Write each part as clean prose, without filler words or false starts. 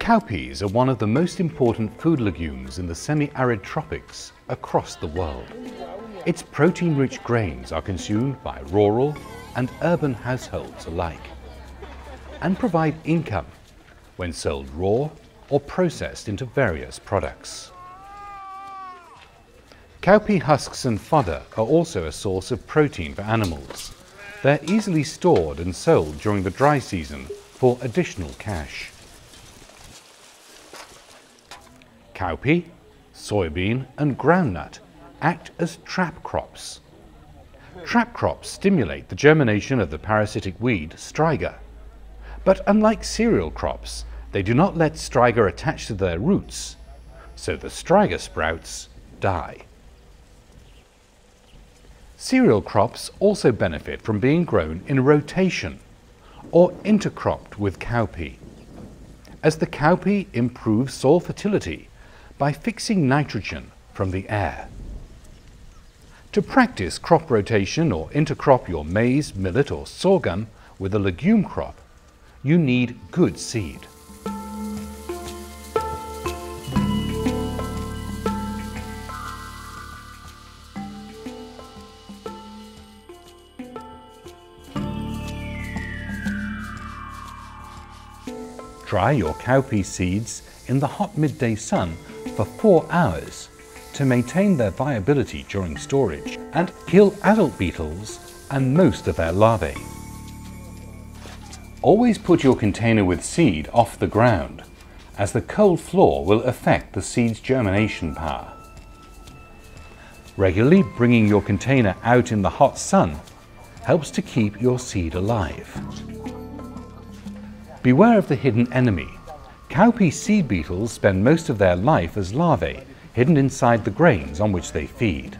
Cowpeas are one of the most important food legumes in the semi-arid tropics across the world. Its protein-rich grains are consumed by rural and urban households alike and provide income when sold raw or processed into various products. Cowpea husks and fodder are also a source of protein for animals. They're easily stored and sold during the dry season for additional cash. Cowpea, soybean and groundnut act as trap crops. Trap crops stimulate the germination of the parasitic weed Striga. But unlike cereal crops, they do not let Striga attach to their roots, so the Striga sprouts die. Cereal crops also benefit from being grown in rotation or intercropped with cowpea, as the cowpea improves soil fertility by fixing nitrogen from the air. To practice crop rotation or intercrop your maize, millet or sorghum with a legume crop, you need good seed. Dry your cowpea seeds in the hot midday sun for 4 hours to maintain their viability during storage and kill adult beetles and most of their larvae. Always put your container with seed off the ground, as the cold floor will affect the seed's germination power. Regularly bringing your container out in the hot sun helps to keep your seed alive. Beware of the hidden enemy. Cowpea seed beetles spend most of their life as larvae, hidden inside the grains on which they feed.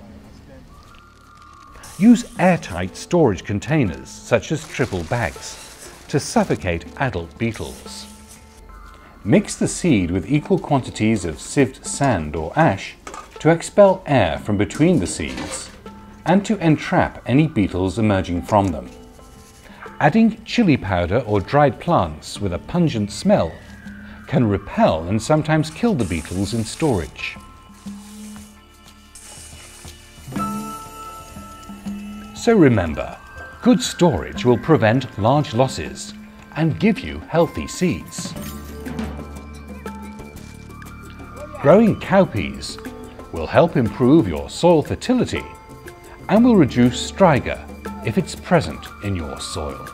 Use airtight storage containers, such as triple bags, to suffocate adult beetles. Mix the seed with equal quantities of sieved sand or ash to expel air from between the seeds and to entrap any beetles emerging from them. Adding chili powder or dried plants with a pungent smell can repel and sometimes kill the beetles in storage. So remember, good storage will prevent large losses and give you healthy seeds. Growing cowpeas will help improve your soil fertility and will reduce Striga if it's present in your soil.